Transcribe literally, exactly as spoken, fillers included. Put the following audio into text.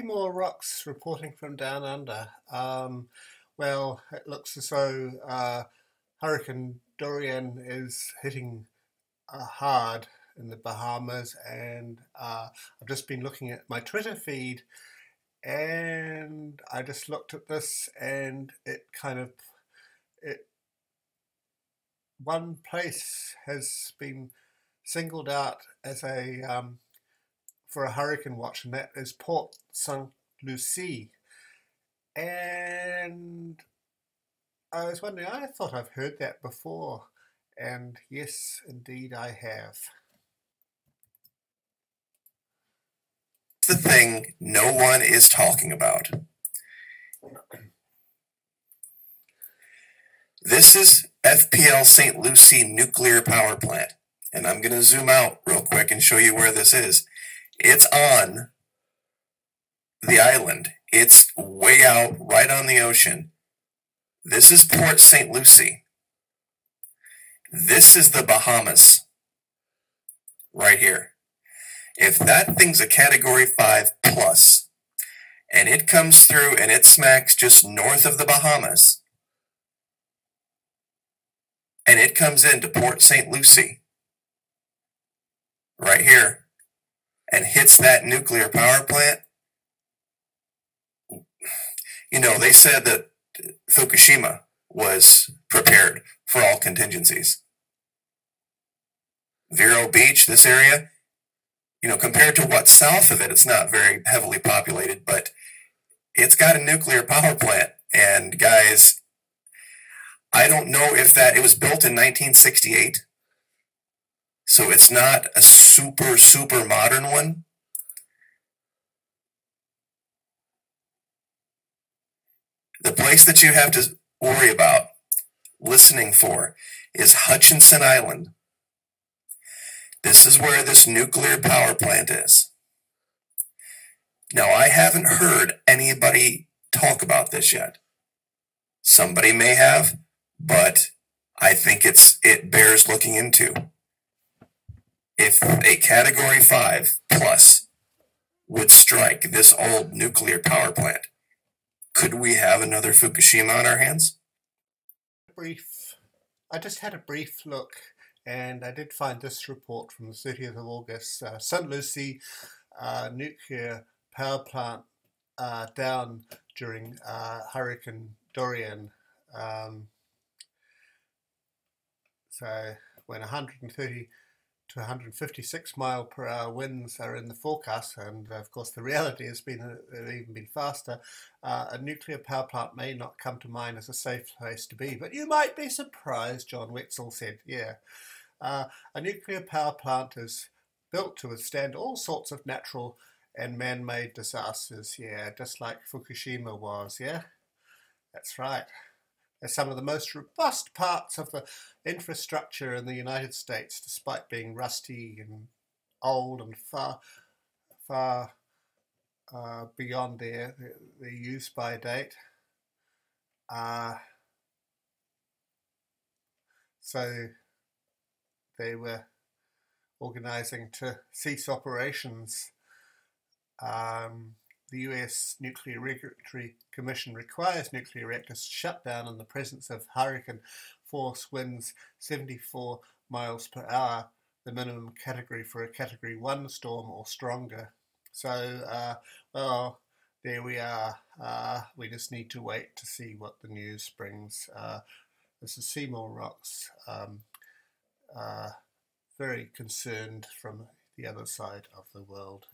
be more rocks reporting from down under. Um, well, it looks as though uh, Hurricane Dorian is hitting uh, hard in the Bahamas, and uh, I've just been looking at my Twitter feed, and I just looked at this, and it kind of, it, one place has been singled out as a, um, for a hurricane watch, and that is Port Saint Lucie. And I was wondering, I thought I've heard that before, and yes, indeed I have. The thing no one is talking about. This is F P L Saint Lucie Nuclear Power Plant, and I'm going to zoom out real quick and show you where this is. It's on the island. It's way out, right on the ocean. This is Port Saint Lucie. This is the Bahamas, right here. If that thing's a category five plus, and it comes through and it smacks just north of the Bahamas, and it comes into Port Saint Lucie, right here, and hits that nuclear power plant, you know, they said that Fukushima was prepared for all contingencies. Vero Beach, this area, you know, compared to what's south of it, it's not very heavily populated, but it's got a nuclear power plant. And guys, I don't know if that, it was built in nineteen sixty-eight. So it's not a super, super modern one. The place that you have to worry about listening for is Hutchinson Island. This is where this nuclear power plant is. Now, I haven't heard anybody talk about this yet. Somebody may have, but I think it's it bears looking into. If a category five plus would strike this old nuclear power plant, could we have another Fukushima on our hands? Brief. I just had a brief look, and I did find this report from the thirtieth of August, uh, Saint Lucie uh, nuclear power plant uh, down during uh, Hurricane Dorian. Um, so when one hundred thirty to one hundred fifty-six mile per hour winds are in the forecast, and of course the reality has been that they've even been faster, uh, a nuclear power plant may not come to mind as a safe place to be. But you might be surprised, John Wetzel said. Yeah. Uh, a nuclear power plant is built to withstand all sorts of natural and man-made disasters, yeah, just like Fukushima was, yeah? That's right. They're some of the most robust parts of the infrastructure in the United States, despite being rusty and old and far, far uh, beyond their, their use-by date. Uh, so they were organizing to cease operations. Um, The U S Nuclear Regulatory Commission requires nuclear reactors to shut down in the presence of hurricane force winds seventy-four miles per hour, the minimum category for a category one storm or stronger. So, uh, well, there we are. Uh, we just need to wait to see what the news brings. Uh, this is Seymour Rocks, um, uh, very concerned from the other side of the world.